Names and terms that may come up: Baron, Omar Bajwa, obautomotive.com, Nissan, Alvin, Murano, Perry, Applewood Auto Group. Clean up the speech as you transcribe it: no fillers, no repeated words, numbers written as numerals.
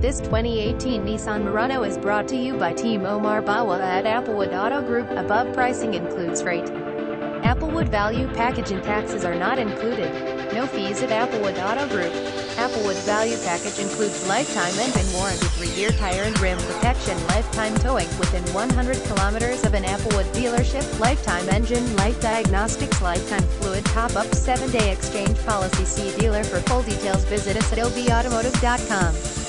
This 2018 Nissan Murano is brought to you by Team Omar Bajwa at Applewood Auto Group. Above pricing includes freight. Applewood Value Package and taxes are not included. No fees at Applewood Auto Group. Applewood Value Package includes lifetime engine warranty, 3-year tire and rim protection, lifetime towing within 100 kilometers of an Applewood dealership, lifetime engine light diagnostics, lifetime fluid top-up, 7-day exchange policy. See dealer for full details. Visit us at obautomotive.com.